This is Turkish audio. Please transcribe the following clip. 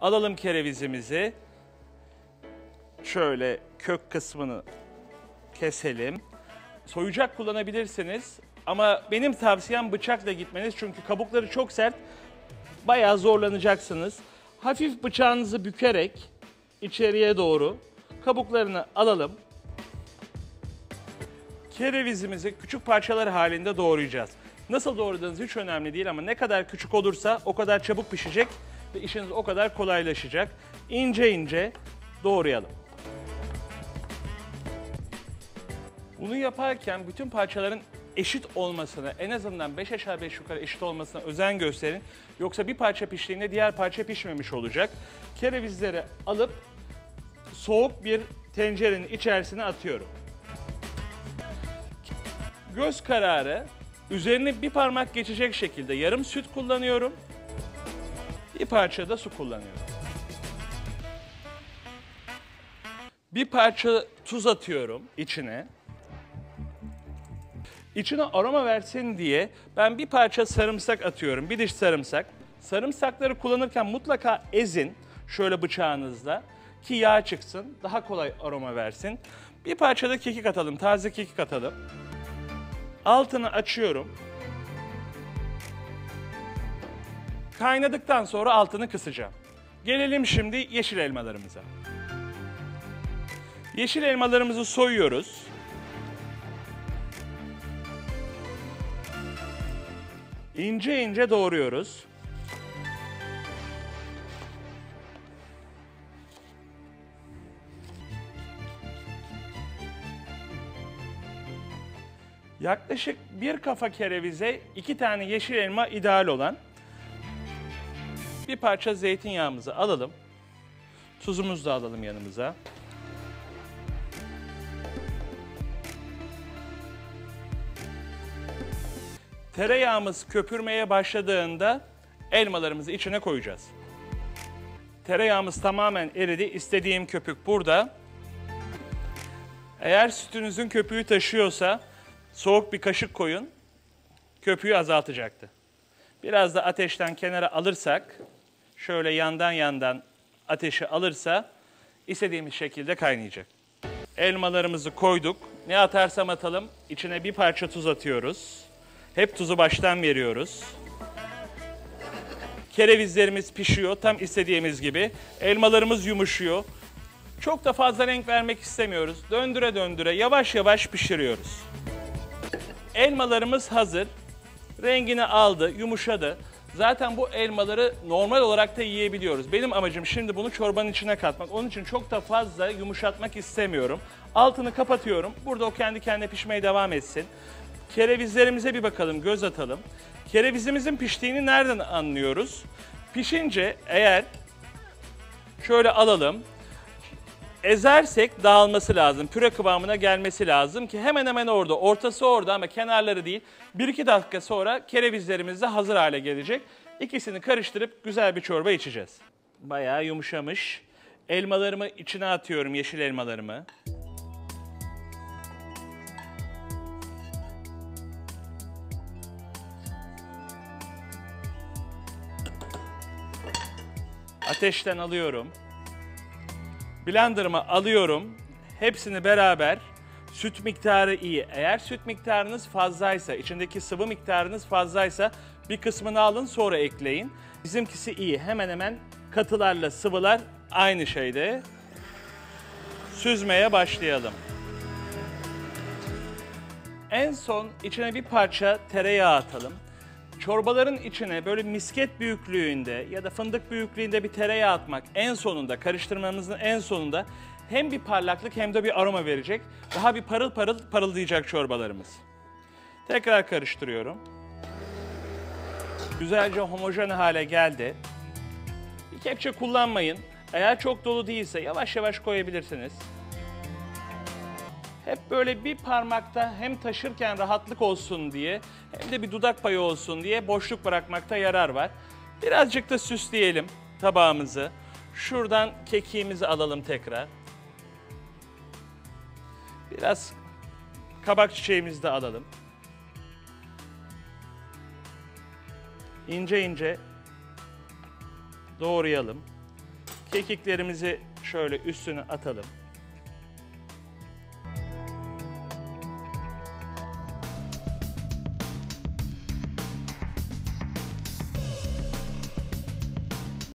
Alalım kerevizimizi. Şöyle kök kısmını keselim. Soyucak kullanabilirsiniz ama benim tavsiyem bıçakla gitmeniz çünkü kabukları çok sert. Bayağı zorlanacaksınız. Hafif bıçağınızı bükerek içeriye doğru kabuklarını alalım. Kerevizimizi küçük parçalar halinde doğrayacağız. Nasıl doğradığınız hiç önemli değil ama ne kadar küçük olursa o kadar çabuk pişecek ve işiniz o kadar kolaylaşacak. İnce ince doğrayalım. Bunu yaparken bütün parçaların eşit olmasına, en azından 5 aşağı 5 yukarı eşit olmasına özen gösterin. Yoksa bir parça piştiğinde diğer parça pişmemiş olacak. Kerevizleri alıp soğuk bir tencerenin içerisine atıyorum. Göz kararı üzerine bir parmak geçecek şekilde yarım süt kullanıyorum. Bir parça da su kullanıyorum. Bir parça tuz atıyorum içine. İçine aroma versin diye ben bir parça sarımsak atıyorum, bir diş sarımsak. Sarımsakları kullanırken mutlaka ezin şöyle bıçağınızla ki yağ çıksın, daha kolay aroma versin. Bir parça da kekik atalım, taze kekik atalım. Altını açıyorum. Kaynadıktan sonra altını kısacağım. Gelelim şimdi yeşil elmalarımıza. Yeşil elmalarımızı soyuyoruz. İnce ince doğruyoruz. Yaklaşık bir kafa kerevize 2 tane yeşil elma ideal olan. Bir parça zeytinyağımızı alalım. Tuzumuzu da alalım yanımıza. Tereyağımız köpürmeye başladığında elmalarımızı içine koyacağız. Tereyağımız tamamen eridi. İstediğim köpük burada. Eğer sütünüzün köpüğü taşıyorsa soğuk bir kaşık koyun. Köpüğü azaltacaktı. Biraz da ateşten kenara alırsak, şöyle yandan yandan ateşi alırsa istediğimiz şekilde kaynayacak. Elmalarımızı koyduk. Ne atarsam atalım içine bir parça tuz atıyoruz. Hep tuzu baştan veriyoruz. Kerevizlerimiz pişiyor tam istediğimiz gibi. Elmalarımız yumuşuyor. Çok da fazla renk vermek istemiyoruz. Döndüre döndüre yavaş yavaş pişiriyoruz. Elmalarımız hazır. Rengini aldı, yumuşadı. Zaten bu elmaları normal olarak da yiyebiliyoruz. Benim amacım şimdi bunu çorbanın içine katmak. Onun için çok da fazla yumuşatmak istemiyorum. Altını kapatıyorum. Burada o kendi kendine pişmeye devam etsin. Kerevizlerimize bir bakalım, göz atalım. Kerevizimizin piştiğini nereden anlıyoruz? Pişince eğer şöyle alalım, ezersek dağılması lazım, püre kıvamına gelmesi lazım ki hemen hemen orada, ortası orada ama kenarları değil. 1-2 dakika sonra kerevizlerimiz de hazır hale gelecek. İkisini karıştırıp güzel bir çorba içeceğiz. Bayağı yumuşamış. Elmalarımı içine atıyorum, yeşil elmalarımı. Ateşten alıyorum. Blender'ıma alıyorum. Hepsini beraber süt miktarı iyi. Eğer süt miktarınız fazlaysa, içindeki sıvı miktarınız fazlaysa bir kısmını alın sonra ekleyin. Bizimkisi iyi. Hemen hemen katılarla sıvılar aynı şeyde. Süzmeye başlayalım. En son içine bir parça tereyağı atalım. Çorbaların içine böyle misket büyüklüğünde ya da fındık büyüklüğünde bir tereyağı atmak en sonunda, karıştırmamızın en sonunda hem bir parlaklık hem de bir aroma verecek. Daha bir parıl parıl parıldayacak çorbalarımız. Tekrar karıştırıyorum. Güzelce homojen hale geldi. Bir kepçe kullanmayın. Eğer çok dolu değilse yavaş yavaş koyabilirsiniz. Hep böyle bir parmakta hem taşırken rahatlık olsun diye hem de bir dudak payı olsun diye boşluk bırakmakta yarar var. Birazcık da süsleyelim tabağımızı. Şuradan kekiğimizi alalım tekrar. Biraz kabak çiçeğimizi de alalım. İnce ince doğrayalım. Kekiklerimizi şöyle üstüne atalım.